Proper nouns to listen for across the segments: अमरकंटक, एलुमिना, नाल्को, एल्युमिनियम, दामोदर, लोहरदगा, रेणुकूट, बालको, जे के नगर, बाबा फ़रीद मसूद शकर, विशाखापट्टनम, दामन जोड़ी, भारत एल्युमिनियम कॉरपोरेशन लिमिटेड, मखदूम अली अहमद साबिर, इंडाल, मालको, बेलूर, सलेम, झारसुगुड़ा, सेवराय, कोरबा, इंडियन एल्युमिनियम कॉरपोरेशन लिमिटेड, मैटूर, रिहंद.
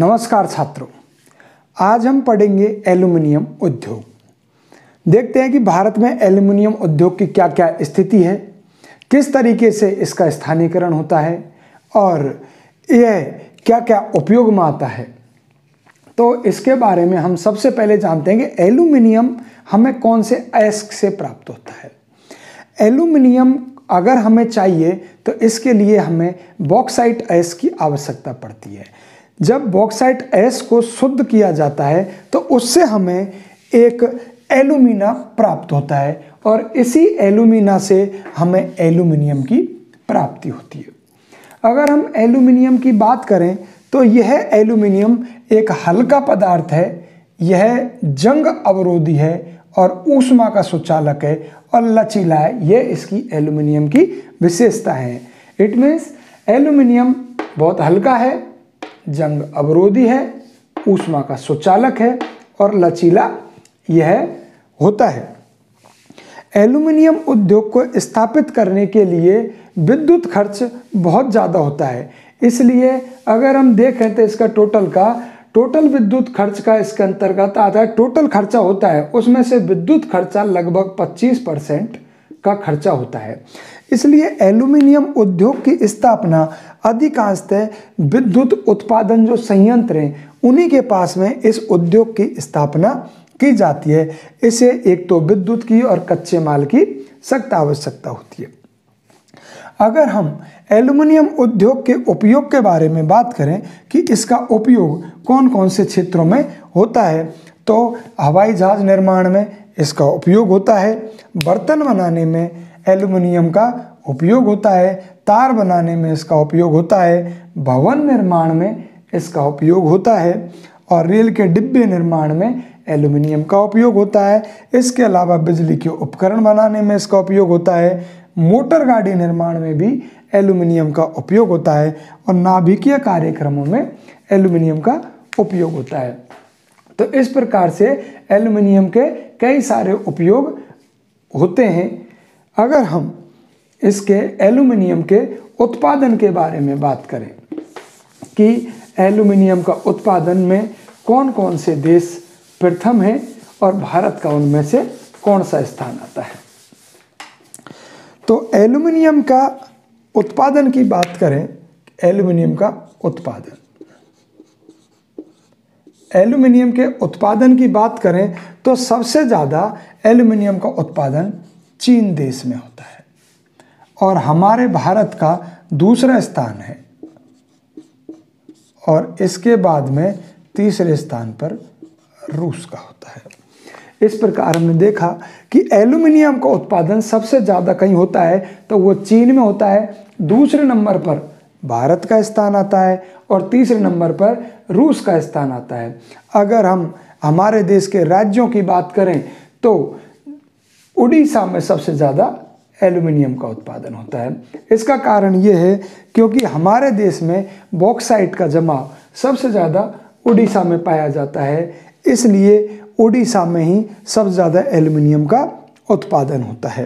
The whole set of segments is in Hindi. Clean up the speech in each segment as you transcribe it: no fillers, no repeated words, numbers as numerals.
नमस्कार छात्रों, आज हम पढ़ेंगे एल्युमिनियम उद्योग। देखते हैं कि भारत में एल्युमिनियम उद्योग की क्या क्या स्थिति है, किस तरीके से इसका स्थानीयकरण होता है और यह क्या क्या उपयोग में आता है। तो इसके बारे में हम सबसे पहले जानते हैं कि एल्युमिनियम हमें कौन से अयस्क से प्राप्त होता है। एल्युमिनियम अगर हमें चाहिए तो इसके लिए हमें बॉक्साइट अयस्क की आवश्यकता पड़ती है। जब बॉक्साइट अयस्क को शुद्ध किया जाता है तो उससे हमें एक एलुमिना प्राप्त होता है और इसी एलुमिना से हमें एल्युमिनियम की प्राप्ति होती है। अगर हम एल्युमिनियम की बात करें तो यह एल्युमिनियम एक हल्का पदार्थ है, यह जंग अवरोधी है और ऊष्मा का सुचालक है और लचीला है। ये इसकी एल्युमिनियम की विशेषता है। इट मीन्स एल्युमिनियम बहुत हल्का है, जंग अवरोधी है, ऊष्मा का सुचालक है और लचीला यह होता है। एल्युमिनियम उद्योग को स्थापित करने के लिए विद्युत खर्च बहुत ज़्यादा होता है, इसलिए अगर हम देखें तो इसका टोटल विद्युत खर्च का इसके अंतर्गत आता है। टोटल खर्चा होता है उसमें से विद्युत खर्चा लगभग 25% का खर्चा होता है। इसलिए एल्युमिनियम उद्योग की स्थापना अधिकांशतः विद्युत उत्पादन जो संयंत्र हैं उन्हीं के पास में इस उद्योग की स्थापना की जाती है। इसे एक तो विद्युत की और कच्चे माल की सख्त आवश्यकता होती है। अगर हम एल्युमिनियम उद्योग के उपयोग के बारे में बात करें कि इसका उपयोग कौन कौन से क्षेत्रों में होता है, तो हवाई जहाज निर्माण में इसका उपयोग होता है, बर्तन बनाने में एल्युमिनियम का उपयोग होता है, तार बनाने में इसका उपयोग होता है, भवन निर्माण में इसका उपयोग होता है और रेल के डिब्बे निर्माण में एल्युमिनियम का उपयोग होता है। इसके अलावा बिजली के उपकरण बनाने में इसका उपयोग होता है, मोटर गाड़ी निर्माण में भी एल्युमिनियम का उपयोग होता है और नाभिकीय कार्यक्रमों में एल्युमिनियम का उपयोग होता है। तो इस प्रकार से एल्युमिनियम के कई सारे उपयोग होते हैं। अगर हम इसके एल्युमिनियम के उत्पादन के बारे में बात करें कि एल्युमिनियम का उत्पादन में कौन कौन से देश प्रथम हैं और भारत का उनमें से कौन सा स्थान आता है, तो एल्युमिनियम का उत्पादन की बात करें। एल्युमिनियम का उत्पादन, एल्युमिनियम के उत्पादन की बात करें तो सबसे ज़्यादा एल्युमिनियम का उत्पादन चीन देश में होता है और हमारे भारत का दूसरा स्थान है और इसके बाद में तीसरे स्थान पर रूस का होता है। इस प्रकार हमने देखा कि एल्युमिनियम का उत्पादन सबसे ज़्यादा कहीं होता है तो वो चीन में होता है, दूसरे नंबर पर भारत का स्थान आता है और तीसरे नंबर पर रूस का स्थान आता है। अगर हम हमारे देश के राज्यों की बात करें तो उड़ीसा में सबसे ज़्यादा एल्युमिनियम का उत्पादन होता है। इसका कारण ये है क्योंकि हमारे देश में बॉक्साइट का जमाव सबसे ज़्यादा उड़ीसा में पाया जाता है, इसलिए उड़ीसा में ही सबसे ज़्यादा एल्युमिनियम का उत्पादन होता है।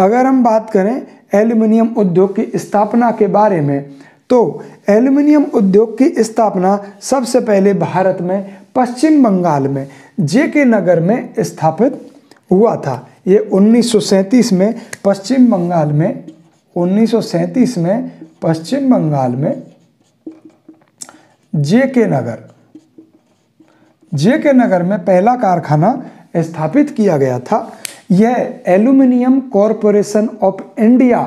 अगर हम बात करें एल्युमिनियम उद्योग की स्थापना के बारे में, तो एल्युमिनियम उद्योग की स्थापना सबसे पहले भारत में पश्चिम बंगाल में जे के नगर में स्थापित हुआ था। ये 1937 में पश्चिम बंगाल में 1937 में पश्चिम बंगाल में जे के नगर में पहला कारखाना स्थापित किया गया था। यह एल्युमिनियम कॉरपोरेशन ऑफ इंडिया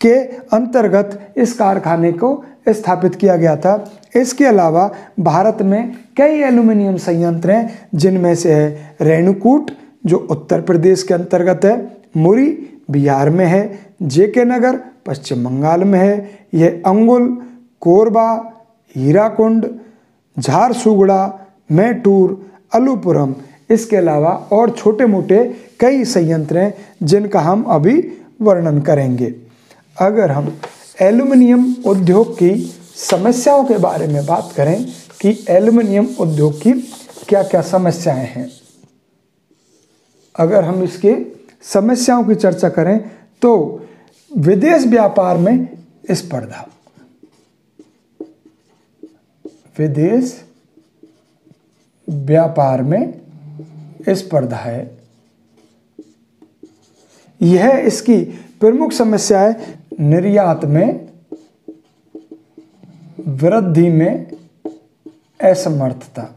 के अंतर्गत इस कारखाने को स्थापित किया गया था। इसके अलावा भारत में कई एल्युमिनियम संयंत्र हैं, जिनमें से है रेणुकूट जो उत्तर प्रदेश के अंतर्गत है, मुरी बिहार में है, जे के नगर पश्चिम बंगाल में है, यह अंगुल, कोरबा, हीराकुंड, झारसुगुड़ा, मैटूर, अलूपुरम, इसके अलावा और छोटे मोटे कई संयंत्र हैं जिनका हम अभी वर्णन करेंगे। अगर हम एल्युमिनियम उद्योग की समस्याओं के बारे में बात करें कि एल्युमिनियम उद्योग की क्या क्या समस्याएं हैं, अगर हम इसके समस्याओं की चर्चा करें तो विदेश व्यापार में स्पर्धा, विदेश व्यापार में स्पर्धा है। यह इसकी प्रमुख समस्या है। निर्यात में वृद्धि में असमर्थता,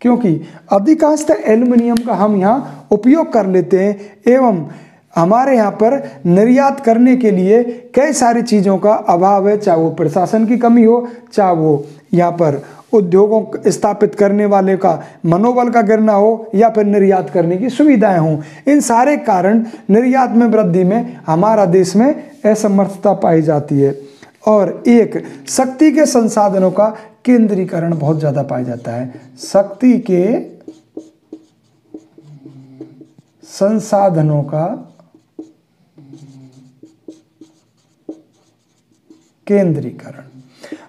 क्योंकि अधिकांशतः एल्युमिनियम का हम यहाँ उपयोग कर लेते हैं एवं हमारे यहाँ पर निर्यात करने के लिए कई सारी चीज़ों का अभाव है, चाहे वो प्रशासन की कमी हो, चाहे वो यहाँ पर उद्योगों स्थापित करने वाले का मनोबल का गिरना हो, या फिर निर्यात करने की सुविधाएं हों। इन सारे कारण निर्यात में वृद्धि में हमारा देश में असमर्थता पाई जाती है और एक शक्ति के संसाधनों का केंद्रीकरण बहुत ज़्यादा पाया जाता है। शक्ति के संसाधनों का केंद्रीकरण।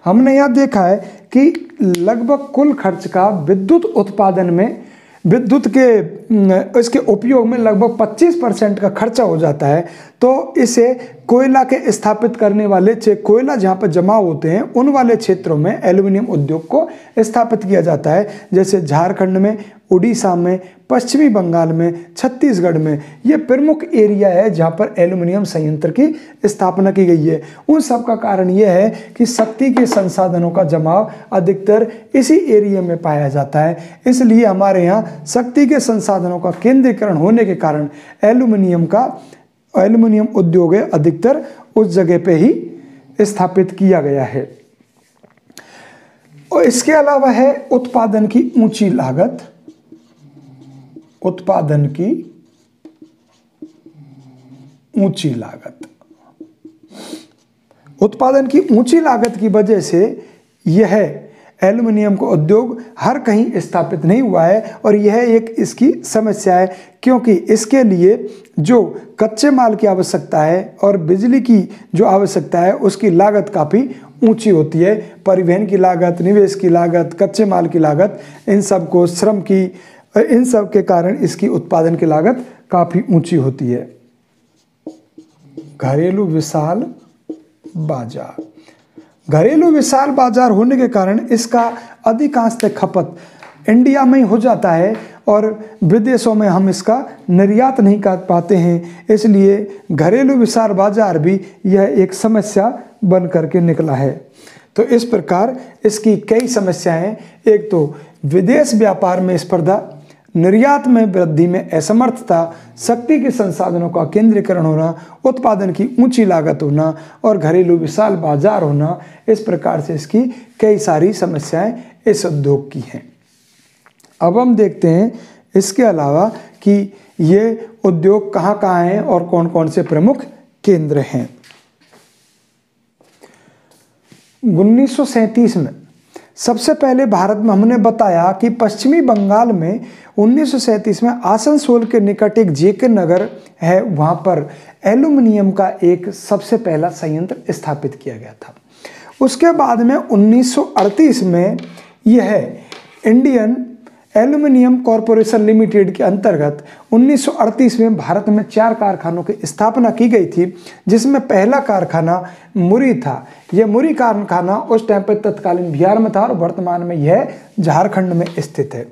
हमने यह देखा है कि लगभग कुल खर्च का विद्युत उत्पादन में, विद्युत के इसके उपयोग में लगभग 25% का खर्चा हो जाता है। तो इसे कोयला के स्थापित करने वाले कोयला जहाँ पर जमा होते हैं उन वाले क्षेत्रों में एल्युमिनियम उद्योग को स्थापित किया जाता है, जैसे झारखंड में, उड़ीसा में, पश्चिमी बंगाल में, छत्तीसगढ़ में। ये प्रमुख एरिया है जहाँ पर एल्युमिनियम संयंत्र की स्थापना की गई है। उन सब का कारण यह है कि शक्ति के संसाधनों का जमाव अधिकतर इसी एरिया में पाया जाता है, इसलिए हमारे यहाँ शक्ति के संसाधनों का केंद्रीकरण होने के कारण एल्युमिनियम उद्योग अधिकतर उस जगह पे ही स्थापित किया गया है। और इसके अलावा है उत्पादन की ऊंची लागत। उत्पादन की ऊंची लागत, उत्पादन की ऊंची लागत की वजह से यह एल्युमिनियम का उद्योग हर कहीं स्थापित नहीं हुआ है और यह एक इसकी समस्या है, क्योंकि इसके लिए जो कच्चे माल की आवश्यकता है और बिजली की जो आवश्यकता है उसकी लागत काफ़ी ऊंची होती है। परिवहन की लागत, निवेश की लागत, कच्चे माल की लागत, इन सब को, श्रम की, इन सब के कारण इसकी उत्पादन की लागत काफ़ी ऊंची होती है। घरेलू विशाल बाजार, घरेलू विशाल बाजार होने के कारण इसका अधिकांशतः खपत इंडिया में हो जाता है और विदेशों में हम इसका निर्यात नहीं कर पाते हैं, इसलिए घरेलू विशाल बाजार भी यह एक समस्या बन करके निकला है। तो इस प्रकार इसकी कई समस्याएं, एक तो विदेश व्यापार में स्पर्धा, निर्यात में वृद्धि में असमर्थता, शक्ति के संसाधनों का केंद्रीकरण होना, उत्पादन की ऊंची लागत होना और घरेलू विशाल बाजार होना, इस प्रकार से इसकी कई सारी समस्याएं इस उद्योग की हैं। अब हम देखते हैं इसके अलावा कि ये उद्योग कहाँ कहाँ हैं और कौन कौन से प्रमुख केंद्र हैं। 1937 में सबसे पहले भारत में हमने बताया कि पश्चिमी बंगाल में 1937 में आसनसोल के निकट एक जे के नगर है, वहाँ पर एल्युमिनियम का एक सबसे पहला संयंत्र स्थापित किया गया था। उसके बाद में 1938 में यह इंडियन एल्युमिनियम कॉरपोरेशन लिमिटेड के अंतर्गत 1938 में भारत में 4 कारखानों की स्थापना की गई थी, जिसमें पहला कारखाना मुरी था। यह मुरी कारखाना उस टाइम पर तत्कालीन बिहार में था और वर्तमान में यह झारखंड में स्थित है।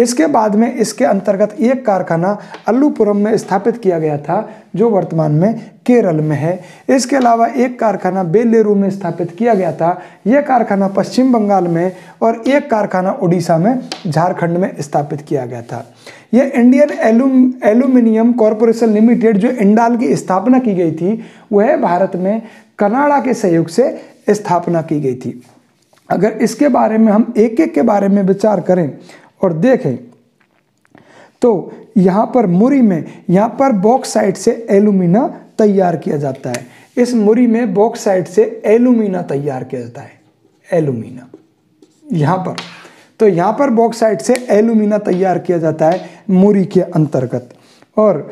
इसके बाद में इसके अंतर्गत एक कारखाना अलूपुरम में स्थापित किया गया था, जो वर्तमान में केरल में है। इसके अलावा एक कारखाना बेलूर में स्थापित किया गया था, यह कारखाना पश्चिम बंगाल में, और एक कारखाना उड़ीसा में, झारखंड में स्थापित किया गया था। यह इंडियन एल्युमिनियम कॉरपोरेशन लिमिटेड, जो इंडाल की स्थापना की गई थी, वह भारत में कनाडा के सहयोग से स्थापना की गई थी। अगर इसके बारे में हम एक एक के बारे में विचार करें और देखें तो यहाँ पर मुरी में, यहाँ पर बॉक्साइट से एलुमिना तैयार किया जाता है। इस मुरी में बॉक्साइट से एलुमिना तैयार किया जाता है, एलुमिना यहाँ पर, तो यहाँ पर बॉक्साइट से एलुमिना तैयार किया जाता है मुरी के अंतर्गत, और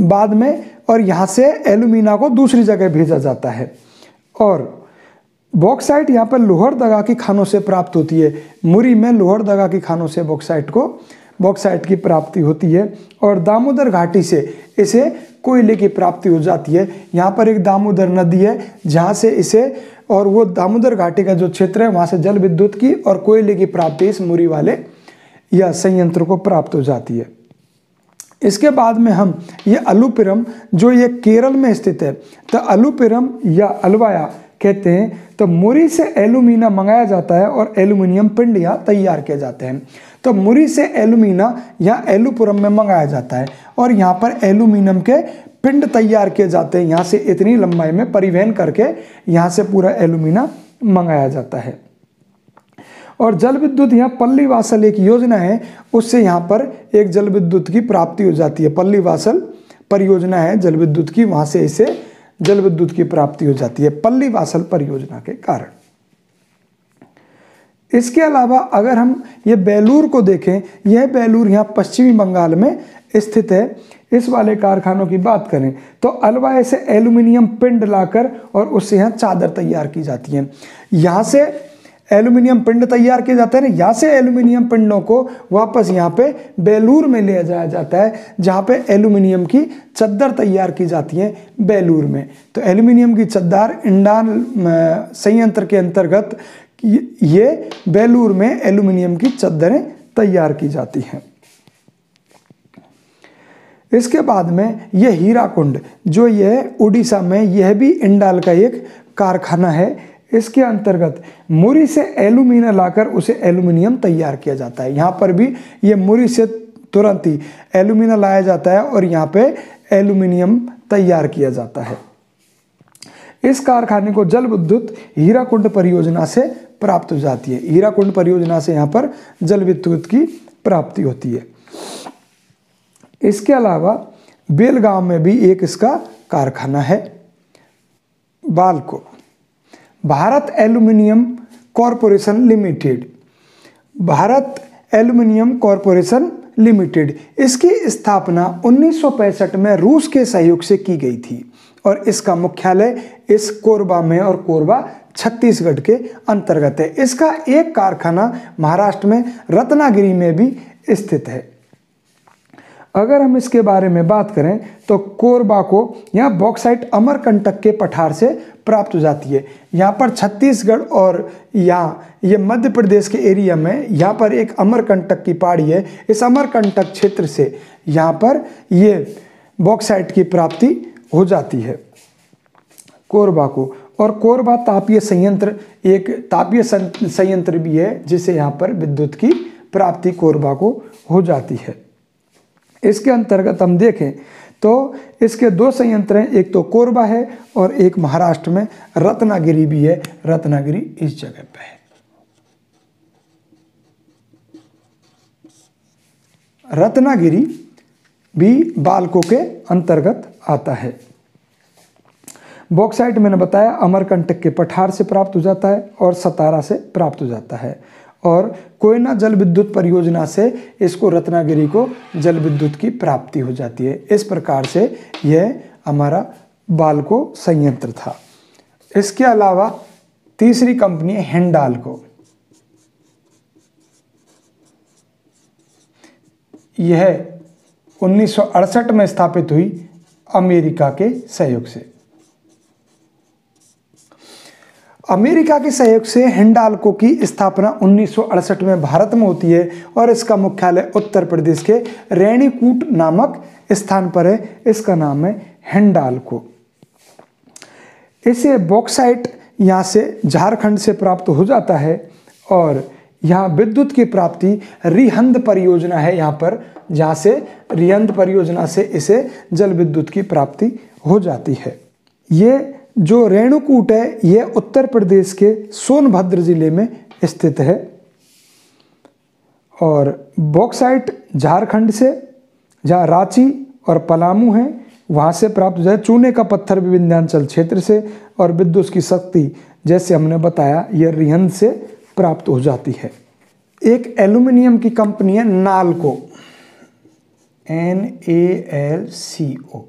बाद में, और यहाँ से एलुमिना को दूसरी जगह भेजा जाता है। और बॉक्साइट यहाँ पर लोहरदगा की खानों से प्राप्त होती है। मुरी में लोहरदगा की खानों से बॉक्साइट की प्राप्ति होती है और दामोदर घाटी से इसे कोयले की प्राप्ति हो जाती है। यहाँ पर एक दामोदर नदी है जहाँ से इसे और वो दामोदर घाटी का जो क्षेत्र है वहाँ से जल विद्युत की और कोयले की प्राप्ति इस मूरी वाले या संयंत्र को प्राप्त हो जाती है। इसके बाद में हम ये अलूपुरम जो ये केरल में स्थित है, तो अलूपुरम या अलवाया कहते हैं। तो मूरी से एलुमिना मंगाया जाता है और एल्युमिनियम पिंड यहाँ तैयार किए जाते हैं। तो मूरी से एलुमिना यहाँ एलुपुरम में मंगाया जाता है और यहाँ पर एल्युमिनियम के पिंड तैयार किए जाते हैं। यहाँ से इतनी लंबाई में परिवहन करके यहाँ से पूरा एल्युमिना मंगाया जाता है। और जल विद्युत यहाँ पल्ली वासल एक योजना है, उससे यहाँ पर एक जल विद्युत की प्राप्ति हो जाती है। पल्ली वासल परियोजना है जल विद्युत की, वहाँ से इसे जल विद्युत की प्राप्ति हो जाती है पल्ली वासल परियोजना के कारण। इसके अलावा अगर हम ये बेलूर को देखें, यह बेलूर यहाँ पश्चिमी बंगाल में स्थित है। इस वाले कारखानों की बात करें तो अलवाए से एल्युमिनियम पिंड लाकर और उससे यहाँ चादर तैयार की जाती है। यहाँ से एल्युमिनियम पिंड तैयार किए जाते हैं, यहाँ से एल्युमिनियम पिंडों को वापस यहाँ पे बेलूर में ले जाया जाता है, जहाँ पे एल्युमिनियम की चद्दर तैयार की जाती है बेलूर में। तो एल्युमिनियम की चद्दर इंडाल संयंत्र के अंतर्गत ये बेलूर में एल्युमिनियम की चद्दरें तैयार की जाती हैं। इसके बाद में यह हीराकुंड जो यह उड़ीसा में, यह भी इंडाल का एक कारखाना है। इसके अंतर्गत मूरी से एल्युमिना लाकर उसे एल्युमिनियम तैयार किया जाता है। यहाँ पर भी ये मूरी से तुरंत ही एल्युमिना लाया जाता है और यहाँ पे एल्युमिनियम तैयार किया जाता है। इस कारखाने को जल विद्युत हीराकुंड परियोजना से प्राप्त हो जाती है। हीराकुंड परियोजना से यहाँ पर जल विद्युत की प्राप्ति होती है। इसके अलावा बेलगांव में भी एक इसका कारखाना है बालको। भारत एल्युमिनियम कॉरपोरेशन लिमिटेड, भारत एल्युमिनियम कॉरपोरेशन लिमिटेड, इसकी स्थापना 1965 में रूस के सहयोग से की गई थी और इसका मुख्यालय इस कोरबा में और कोरबा छत्तीसगढ़ के अंतर्गत है। इसका एक कारखाना महाराष्ट्र में रत्नागिरी में भी स्थित है। अगर हम इसके बारे में बात करें तो कोरबा को यहाँ बॉक्साइट अमरकंटक के पठार से प्राप्त हो जाती है। यहाँ पर छत्तीसगढ़ और यहाँ ये मध्य प्रदेश के एरिया में यहाँ पर एक अमरकंटक की पहाड़ी है। इस अमरकंटक क्षेत्र से यहाँ पर ये बॉक्साइट की प्राप्ति हो जाती है कोरबा को। और कोरबा तापीय संयंत्र, एक तापीय संयंत्र भी है जिसे यहाँ पर विद्युत की प्राप्ति कोरबा को हो जाती है। इसके अंतर्गत हम देखें तो इसके दो संयंत्र हैं, एक तो कोरबा है और एक महाराष्ट्र में रत्नागिरी भी है। रत्नागिरी इस जगह पे है, रत्नागिरी भी बालको के अंतर्गत आता है। बॉक्साइट मैंने बताया अमरकंटक के पठार से प्राप्त हो जाता है और सतारा से प्राप्त हो जाता है और कोयना जल विद्युत परियोजना से इसको रत्नागिरी को जल विद्युत की प्राप्ति हो जाती है। इस प्रकार से यह हमारा बालको संयंत्र था। इसके अलावा तीसरी कंपनी है हिंडाल्को, यह 1968 में स्थापित हुई अमेरिका के सहयोग से। अमेरिका के सहयोग से हिंडाल्को की स्थापना 1968 में भारत में होती है और इसका मुख्यालय उत्तर प्रदेश के रेणुकूट नामक स्थान पर है। इसका नाम है हिंडाल्को। इसे बॉक्साइट यहाँ से झारखंड से प्राप्त हो जाता है और यहाँ विद्युत की प्राप्ति रिहंद परियोजना है यहाँ पर, जहाँ से रिहंद परियोजना से इसे जल विद्युत की प्राप्ति हो जाती है। ये जो रेणुकूट है यह उत्तर प्रदेश के सोनभद्र जिले में स्थित है और बॉक्साइट झारखंड से, जहाँ रांची और पलामू है वहाँ से प्राप्त हो जाए। चूने का पत्थर भी विंध्याचल क्षेत्र से और विद्युत की शक्ति जैसे हमने बताया यह रिहंद से प्राप्त हो जाती है। एक एल्युमिनियम की कंपनी है नाल्को, NALCO।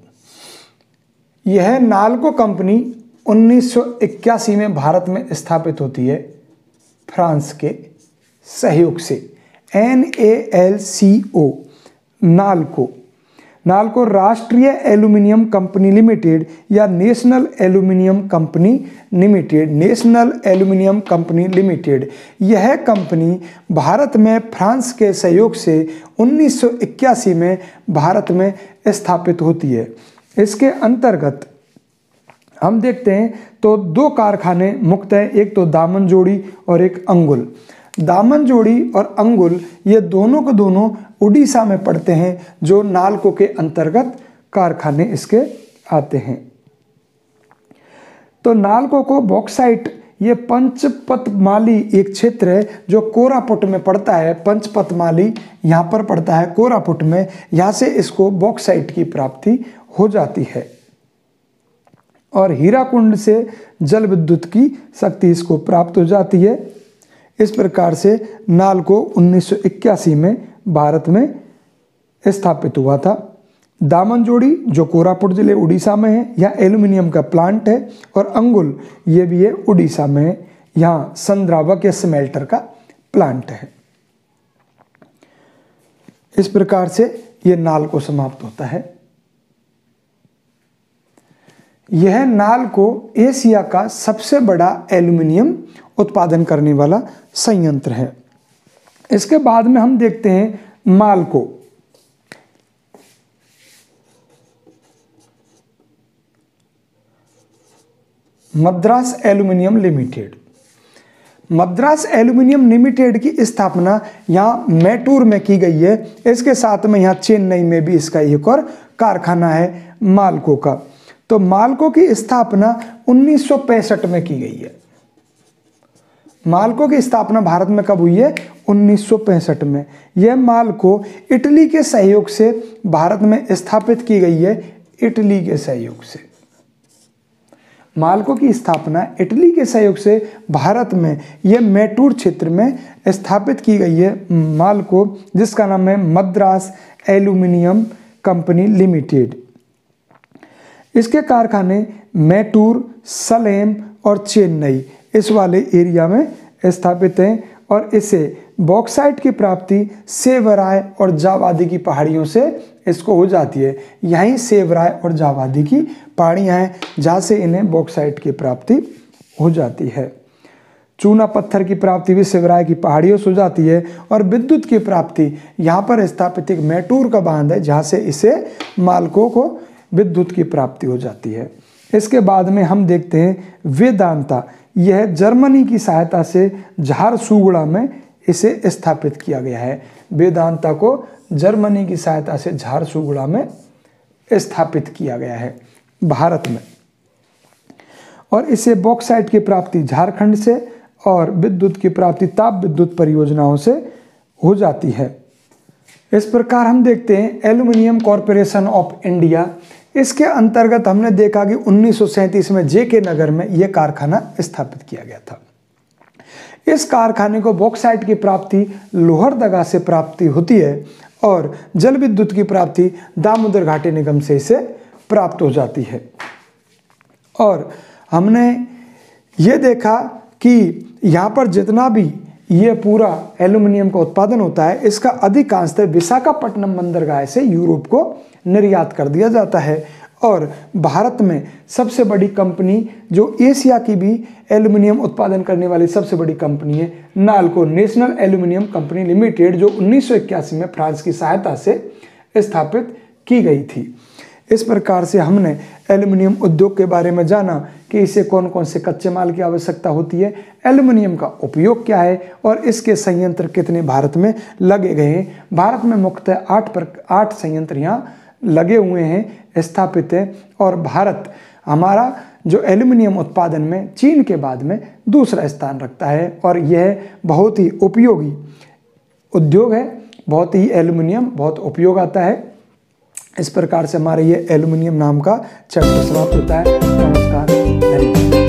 यह नाल्को कंपनी 1981 में भारत में स्थापित होती है फ्रांस के सहयोग से। NALCO नाल्को। नाल्को राष्ट्रीय एल्युमिनियम कंपनी लिमिटेड या national एल्युमिनियम company limited, national एल्युमिनियम company limited. यह कंपनी भारत में फ्रांस के सहयोग से 1981 में भारत में स्थापित होती है। इसके अंतर्गत हम देखते हैं तो दो कारखाने मुख्य हैं, एक तो दामन जोड़ी और एक अंगुल। दामन जोड़ी और अंगुल ये दोनों को दोनों उड़ीसा में पड़ते हैं, जो नाल्को के अंतर्गत कारखाने इसके आते हैं। तो नाल्को को बॉक्साइट, ये पंचपतमाली एक क्षेत्र है जो कोरापुट में पड़ता है, पंचपतमाली यहाँ पर पड़ता है कोरापुट में, यहाँ से इसको बॉक्साइट की प्राप्ति हो जाती है और हीराकुंड से जल विद्युत की शक्ति इसको प्राप्त हो जाती है। इस प्रकार से नाल्को 1981 में भारत में स्थापित हुआ था। दामन जोड़ी जो कोरापुट जिले उड़ीसा में है, यहाँ एल्युमिनियम का प्लांट है, और अंगुल ये भी है उड़ीसा में, यहाँ संद्रावक या स्मेल्टर का प्लांट है। इस प्रकार से ये नाल्को समाप्त होता है। यह नाल्को एशिया का सबसे बड़ा एल्युमिनियम उत्पादन करने वाला संयंत्र है। इसके बाद में हम देखते हैं मालको। Madras एल्युमिनियम limited, Madras एल्युमिनियम limited की स्थापना यहाँ मैटूर में की गई है। इसके साथ में यहाँ चेन्नई में भी इसका एक और कारखाना है मालको का। तो मालको की स्थापना 1965 में की गई है। मालको की स्थापना भारत में कब हुई है? 1965 में। यह मालको इटली के सहयोग से भारत में स्थापित की गई है, इटली के सहयोग से। मालको की स्थापना इटली के सहयोग से भारत में यह मैटूर क्षेत्र में स्थापित की गई है मालको, जिसका नाम है मद्रास एल्युमिनियम कंपनी लिमिटेड। इसके कारखाने मैटूर, सलेम और चेन्नई इस वाले एरिया में स्थापित हैं और इसे बॉक्साइट की प्राप्ति सेवराय और जावादी की पहाड़ियों से इसको हो जाती है। यहीं सेवराय और जावादी की पहाड़ियाँ हैं जहाँ से इन्हें बॉक्साइट की प्राप्ति हो जाती है। चूना पत्थर की प्राप्ति भी सेवराय की पहाड़ियों से हो जाती है और विद्युत की प्राप्ति यहाँ पर स्थापित एक मैटूर का बांध है, जहाँ से इसे मालको को विद्युत की प्राप्ति हो जाती है। इसके बाद में हम देखते हैं वेदांता। यह जर्मनी की सहायता से झारसुगुड़ा में इसे स्थापित किया गया है। वेदांता को जर्मनी की सहायता से झारसुगुड़ा में स्थापित किया गया है भारत में, और इसे बॉक्साइट की प्राप्ति झारखंड से और विद्युत की प्राप्ति ताप विद्युत परियोजनाओं से हो जाती है। इस प्रकार हम देखते हैं एल्युमिनियम कॉरपोरेशन ऑफ इंडिया। इसके अंतर्गत हमने देखा कि 1937 में जे के नगर में यह कारखाना स्थापित किया गया था। इस कारखाने को बॉक्साइट की प्राप्ति लोहरदगा से प्राप्ति होती है और जल विद्युत की प्राप्ति दामोदर घाटी निगम से इसे प्राप्त हो जाती है। और हमने ये देखा कि यहाँ पर जितना भी ये पूरा एल्युमिनियम का उत्पादन होता है, इसका अधिकांशतः विशाखापट्टनम बंदरगाह से यूरोप को निर्यात कर दिया जाता है। और भारत में सबसे बड़ी कंपनी जो एशिया की भी एल्युमिनियम उत्पादन करने वाली सबसे बड़ी कंपनी है नाल्को, national एल्युमिनियम company limited, जो 1981 में फ्रांस की सहायता से स्थापित की गई थी। इस प्रकार से हमने एल्युमिनियम उद्योग के बारे में जाना कि इसे कौन कौन से कच्चे माल की आवश्यकता होती है, एल्युमिनियम का उपयोग क्या है और इसके संयंत्र कितने भारत में लगे गए हैं। भारत में मुख्यतः 8 संयंत्र यहाँ लगे हुए हैं, स्थापित हैं, और भारत हमारा जो एल्युमिनियम उत्पादन में चीन के बाद में दूसरा स्थान रखता है। और यह बहुत ही उपयोगी उद्योग है, बहुत ही एल्युमिनियम बहुत उपयोग आता है। इस प्रकार से हमारे ये एल्युमिनियम नाम का चैप्टर समाप्त होता है। नमस्कार, धन्यवाद।